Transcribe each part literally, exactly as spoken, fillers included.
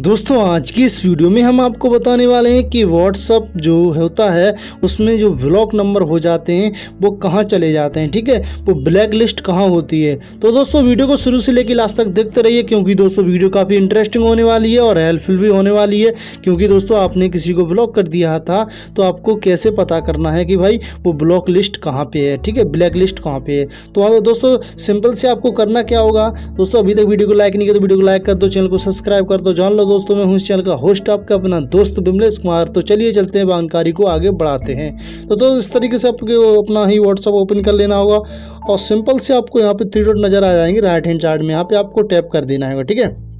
दोस्तों आज की इस वीडियो में हम आपको बताने वाले हैं कि WhatsApp जो होता है उसमें जो ब्लॉक नंबर हो जाते हैं वो कहाँ चले जाते हैं, ठीक है, वो ब्लैक लिस्ट कहाँ होती है। तो दोस्तों वीडियो को शुरू से लेकर लास्ट तक देखते रहिए क्योंकि दोस्तों वीडियो काफ़ी इंटरेस्टिंग होने वाली है और हेल्पफुल भी होने वाली है। क्योंकि दोस्तों आपने किसी को ब्लॉक कर दिया था तो आपको कैसे पता करना है कि भाई वो ब्लॉक लिस्ट कहाँ पर है, ठीक है, ब्लैक लिस्ट कहाँ पर है। तो अब दोस्तों सिंपल से आपको करना क्या होगा, दोस्तों अभी तक वीडियो को लाइक नहीं किया तो वीडियो को लाइक कर दो, चैनल को सब्सक्राइब कर दो। जान लो दोस्तों मैं हूं इस चैनल का होस्ट आपका अपना दोस्त विमलेश कुमार। तो चलिए चलते हैं जानकारी को आगे बढ़ाते हैं। तो दोस्तों इस तरीके से आपको अपना ही WhatsApp ओपन कर लेना होगा और सिंपल से आपको यहाँ पे थ्री डॉट नजर आ जाएंगे राइट हैंड साइड में, यहाँ पे आपको टैप कर देना होगा, ठीक है।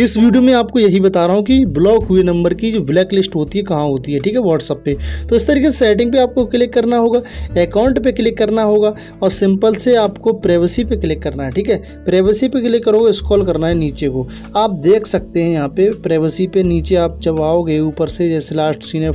इस वीडियो में आपको यही बता रहा हूँ कि ब्लॉक हुए नंबर की जो ब्लैक लिस्ट होती है कहाँ होती है, ठीक है, WhatsApp पे। तो इस तरीके से सेटिंग पे आपको क्लिक करना होगा, अकाउंट पे क्लिक करना होगा और सिंपल से आपको प्राइवेसी पे क्लिक करना है, ठीक है। प्राइवेसी पे क्लिक करोगे, स्क्रॉल करना है नीचे को, आप देख सकते हैं यहाँ पे प्राइवेसी पे नीचे आप जब आओगे ऊपर से जैसे लास्ट सीन है,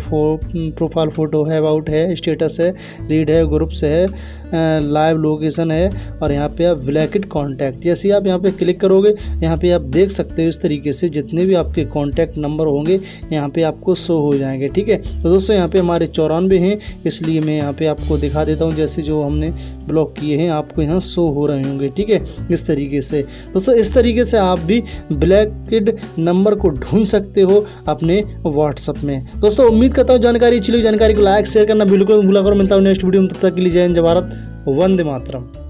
प्रोफाइल फ़ोटो है, अबाउट है, स्टेटस है, रीड है, ग्रुप्स है, लाइव लोकेशन है और यहाँ पे आप ब्लैकेट कॉन्टैक्ट। जैसे आप यहाँ पे क्लिक करोगे यहाँ पे आप देख सकते हो इस तरीके से जितने भी आपके कॉन्टैक्ट नंबर होंगे यहाँ पे आपको शो हो जाएंगे, ठीक है। तो दोस्तों यहाँ पे हमारे चौरानवे हैं इसलिए मैं यहाँ पे आपको दिखा देता हूँ, जैसे जो हमने ब्लॉक किए हैं आपको यहाँ शो हो रहे होंगे, ठीक है, इस तरीके से। दोस्तों इस तरीके से आप भी ब्लैकेट नंबर को ढूंढ सकते हो अपने WhatsApp में। दोस्तों उम्मीद करता हूँ जानकारी अच्छी लगी, जानकारी को लाइक शेयर करना बिल्कुल भूला करो। मिलता हूँ नेक्स्ट वीडियो में, तब तक के लिए जय हिंद, जय भारत, वंदे मातरम।